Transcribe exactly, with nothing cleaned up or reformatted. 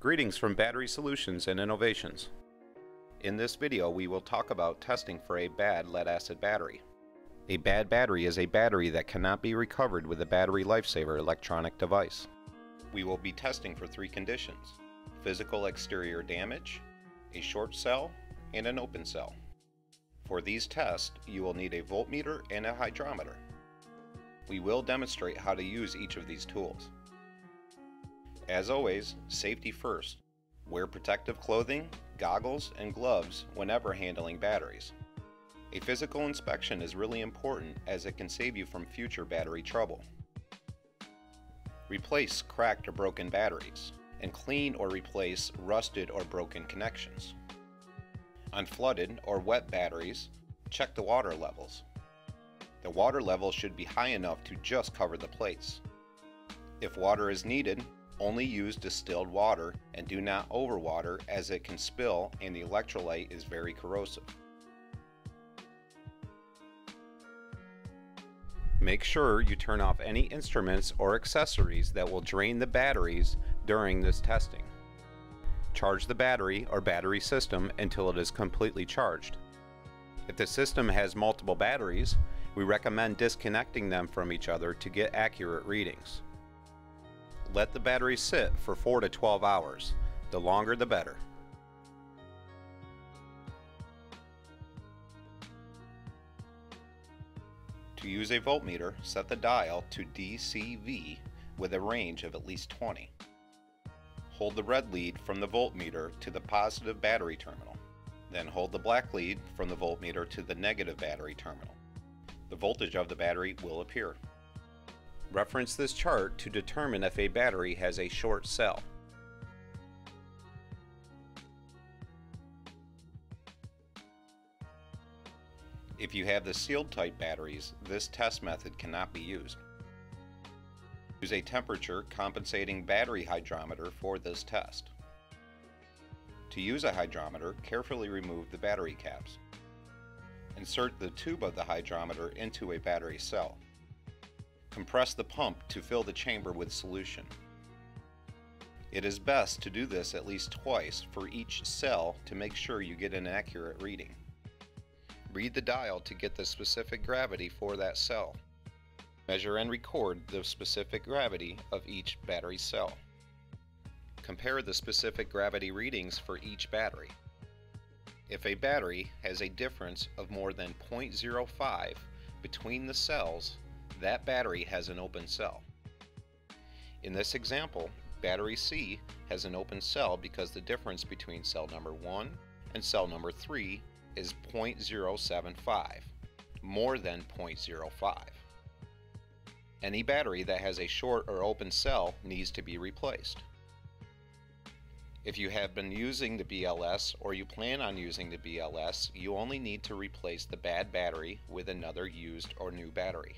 Greetings from Battery Solutions and Innovations. In this video, we will talk about testing for a bad lead-acid battery. A bad battery is a battery that cannot be recovered with a battery lifesaver electronic device. We will be testing for three conditions: physical exterior damage, a short cell, and an open cell. For these tests, you will need a voltmeter and a hydrometer. We will demonstrate how to use each of these tools. As always, safety first. Wear protective clothing, goggles, and gloves whenever handling batteries. A physical inspection is really important as it can save you from future battery trouble. Replace cracked or broken batteries, and clean or replace rusted or broken connections. On flooded or wet batteries, check the water levels. The water level should be high enough to just cover the plates. If water is needed, only use distilled water and do not overwater as it can spill and the electrolyte is very corrosive. Make sure you turn off any instruments or accessories that will drain the batteries during this testing. Charge the battery or battery system until it is completely charged. If the system has multiple batteries, we recommend disconnecting them from each other to get accurate readings. Let the battery sit for four to twelve hours. The longer the better. To use a voltmeter, set the dial to D C V with a range of at least twenty. Hold the red lead from the voltmeter to the positive battery terminal. Then hold the black lead from the voltmeter to the negative battery terminal. The voltage of the battery will appear. Reference this chart to determine if a battery has a short cell. If you have the sealed type batteries, this test method cannot be used. Use a temperature compensating battery hydrometer for this test. To use a hydrometer, carefully remove the battery caps. Insert the tube of the hydrometer into a battery cell. Compress the pump to fill the chamber with solution. It is best to do this at least twice for each cell to make sure you get an accurate reading. Read the dial to get the specific gravity for that cell. Measure and record the specific gravity of each battery cell. Compare the specific gravity readings for each battery. If a battery has a difference of more than zero point zero five between the cells, that battery has an open cell. In this example, battery C has an open cell because the difference between cell number one and cell number three is zero point zero seven five, more than zero point zero five. Any battery that has a short or open cell needs to be replaced. If you have been using the B L S or you plan on using the B L S, you only need to replace the bad battery with another used or new battery.